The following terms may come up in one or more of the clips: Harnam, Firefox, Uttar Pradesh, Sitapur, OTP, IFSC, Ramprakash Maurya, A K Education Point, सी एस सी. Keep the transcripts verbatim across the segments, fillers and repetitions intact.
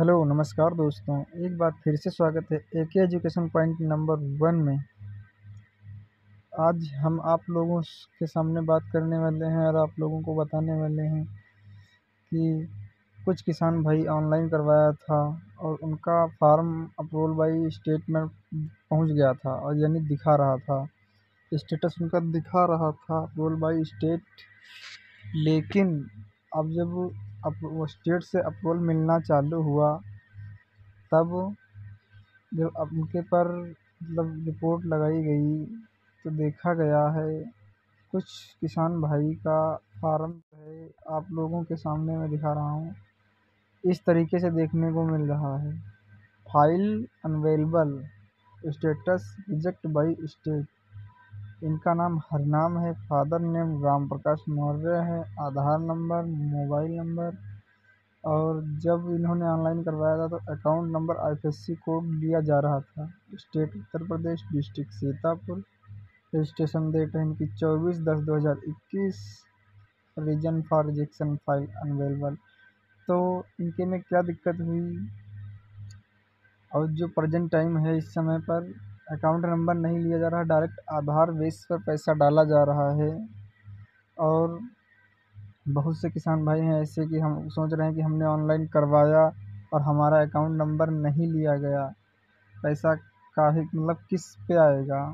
Hello नमस्कार दोस्तों, एक बार फिर से स्वागत है ए के एजुकेशन पॉइंट नंबर वन में। आज हम आप लोगों के सामने बात करने वाले हैं और आप लोगों को बताने वाले हैं कि कुछ किसान भाई ऑनलाइन करवाया था और उनका फार्म अप्रूवल बाई स्टेट में पहुंच गया था और यानी दिखा रहा था, स्टेटस उनका दिखा रहा था अप्रूवल बाई स्टेट। लेकिन अब जब अब वो स्टेट से अप्रूवल मिलना चालू हुआ, तब जब अब उनके पर मतलब रिपोर्ट लगाई गई तो देखा गया है कुछ किसान भाई का फार्म है आप लोगों के सामने मैं दिखा रहा हूँ, इस तरीके से देखने को मिल रहा है। File unavailable, status reject by state. इनका नाम हरनाम है, फादर नेम रामप्रकाश मौर्य है, आधार नंबर, मोबाइल नंबर, और जब इन्होंने ऑनलाइन करवाया था तो account number I F S C code दिया जा रहा था। State Uttar Pradesh, district Sitapur, registration date है इनकी चौबीस दस दो हज़ार इक्कीस, reason for rejection file unavailable. तो इनके में क्या दिक्कत हुई और जो प्रेजेंट टाइम है इस समय पर अकाउंट नंबर नहीं लिया जा रहा, डायरेक्ट आधार बेस पर पैसा डाला जा रहा है। और बहुत से किसान भाई हैं ऐसे कि हम सोच रहे हैं कि हमने ऑनलाइन करवाया और हमारा अकाउंट नंबर नहीं लिया गया, पैसा काहे मतलब किस पे आएगा।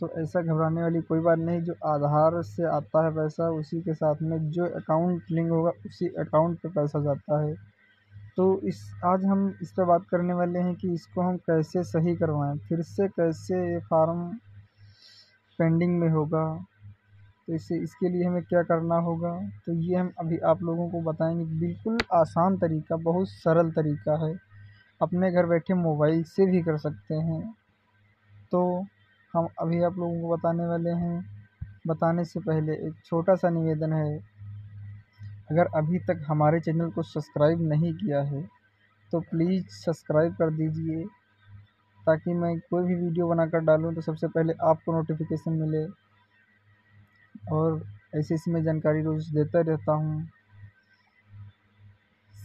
तो ऐसा घबराने वाली कोई बात नहीं, जो आधार से आता है पैसा उसी के साथ में जो अकाउंट लिंक होगा उसी अकाउंट पर पैसा जाता है। तो इस आज हम इस पर बात करने वाले हैं कि इसको हम कैसे सही करवाएं, फिर से कैसे ये फार्म पेंडिंग में होगा, तो इसे इसके लिए हमें क्या करना होगा। तो ये हम अभी आप लोगों को बताएंगे, बिल्कुल आसान तरीका, बहुत सरल तरीका है, अपने घर बैठे मोबाइल से भी कर सकते हैं। तो हम अभी आप लोगों को बताने वाले हैं। बताने से पहले एक छोटा सा निवेदन है, अगर अभी तक हमारे चैनल को सब्सक्राइब नहीं किया है तो प्लीज़ सब्सक्राइब कर दीजिए, ताकि मैं कोई भी वीडियो बनाकर डालूं तो सबसे पहले आपको नोटिफिकेशन मिले। और ऐसे इसमें जानकारी रोज़ देता रहता हूं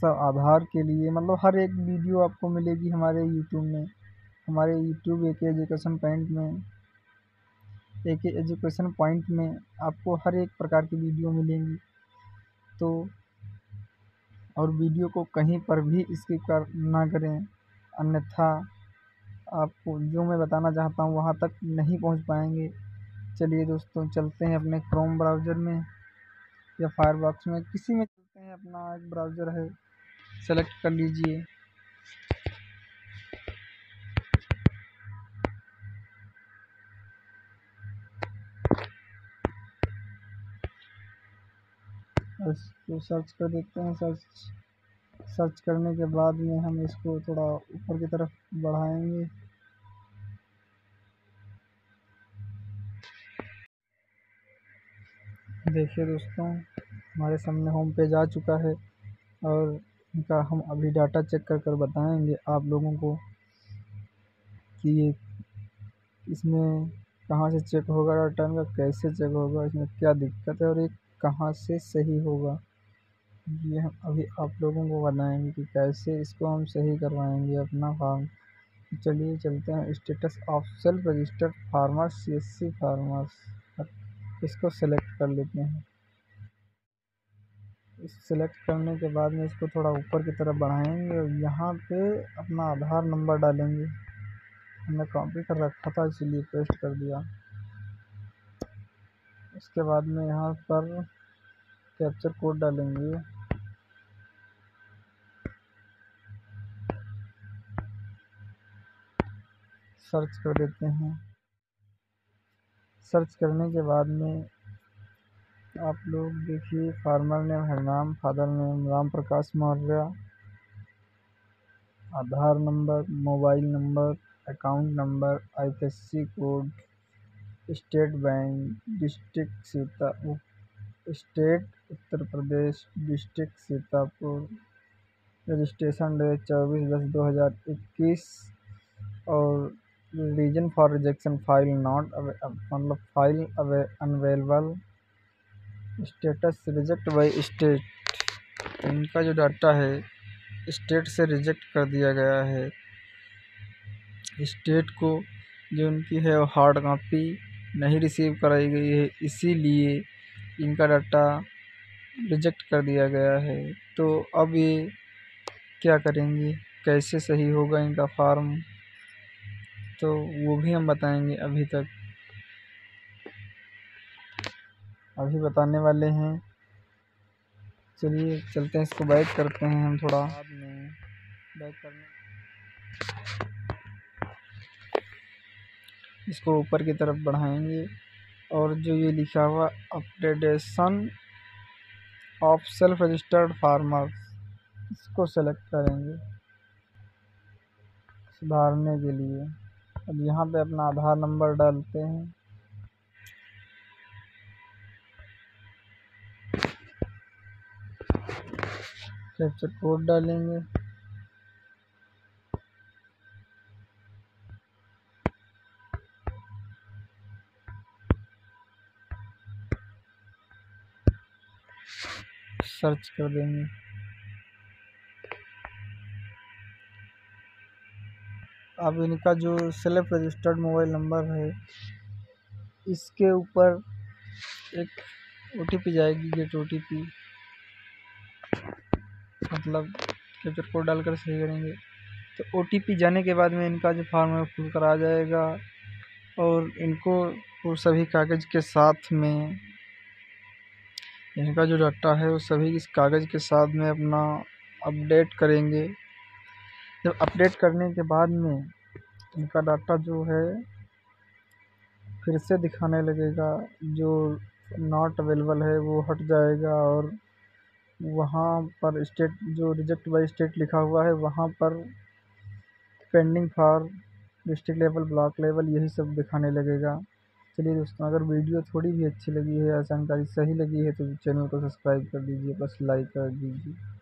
सब आधार के लिए, मतलब हर एक वीडियो आपको मिलेगी हमारे यूट्यूब में, हमारे यूट्यूब ए के एजुकेशन पॉइंट में ए के एजुकेशन पॉइंट में आपको हर एक प्रकार की वीडियो मिलेंगी। तो और वीडियो को कहीं पर भी स्किप कर ना करें, अन्यथा आपको जो मैं बताना चाहता हूँ वहाँ तक नहीं पहुँच पाएंगे। चलिए दोस्तों, चलते हैं अपने क्रोम ब्राउज़र में या फायरबॉक्स में, किसी में चलते हैं। अपना एक ब्राउज़र है, सेलेक्ट कर लीजिए। इसको सर्च कर देते हैं। सर्च सर्च करने के बाद में हम इसको थोड़ा ऊपर की तरफ बढ़ाएंगे। देखिए दोस्तों, हमारे सामने होम पेज आ चुका है और इनका हम अभी डाटा चेक कर कर बताएँगे आप लोगों को कि ये इसमें कहाँ से चेक होगा, डाटा इनका कैसे चेक होगा, इसमें क्या दिक्कत है और एक कहाँ से सही होगा। ये हम अभी आप लोगों को बताएंगे कि कैसे इसको हम सही करवाएंगे अपना फार्म। चलिए चलते हैं। Status of self registered farmers, सी एस सी farmers, इसको सेलेक्ट कर लेते हैं। इस सेलेक्ट करने के बाद में इसको थोड़ा ऊपर की तरफ बढ़ाएंगे और यहाँ पे अपना आधार नंबर डालेंगे। हमने कॉपी कर रखा था इसलिए पेस्ट कर दिया। उसके बाद में यहाँ पर कैप्चर कोड डालेंगे। सर्च कर देते हैं। सर्च करने के बाद में आप लोग देखिए, farmer name Harnam, father name Ramprakash Maurya, Aadhaar number, mobile number, account number, I F S C code, state bank, district Sitapur, state Uttar Pradesh, district Sitapur, registration date चौबीस दस दो हज़ार इक्कीस, और reason for rejection file not अवे मतलब फाइल अवे unavailable, status reject by state. इनका जो डाटा है स्टेट से रिजेक्ट कर दिया गया है। स्टेट को जो उनकी है वो हार्ड कॉपी नहीं रिसीव कराई गई है, इसीलिए इनका डाटा रिजेक्ट कर दिया गया है। तो अब ये क्या करेंगे, कैसे सही होगा इनका फॉर्म, तो वो भी हम बताएंगे। अभी तक अभी बताने वाले हैं। चलिए चलते हैं, इसको बैक करते हैं हम थोड़ा। बैक करने इसको ऊपर की तरफ बढ़ाएंगे और जो ये लिखा हुआ updation of self registered farmers, इसको सेलेक्ट करेंगे सुधारने के लिए। अब यहाँ पे अपना आधार नंबर डालते हैं। कैप्चर कोड डालेंगे। सर्च कर देंगे। अब इनका जो सेल्फ रजिस्टर्ड मोबाइल नंबर है, इसके ऊपर एक ओटीपी जाएगी, गेट ओटीपी, मतलब कैप्चर कोड डालकर सही करेंगे। तो ओटीपी जाने के बाद में इनका जो फॉर्म है फुल करा जाएगा और इनको वो सभी कागज़ के साथ में इनका जो डाटा है वो सभी इस कागज़ के साथ में अपना अपडेट करेंगे। जब अपडेट करने के बाद में इनका डाटा जो है फिर से दिखाने लगेगा, जो नॉट अवेलेबल है वो हट जाएगा और वहाँ पर स्टेट जो रिजेक्ट बाय स्टेट लिखा हुआ है वहाँ पर pending for district level, block level, यही सब दिखाने लगेगा। चलिए दोस्तों, अगर वीडियो थोड़ी भी अच्छी लगी है या जानकारी सही लगी है तो चैनल को सब्सक्राइब कर दीजिए, बस लाइक कर दीजिए।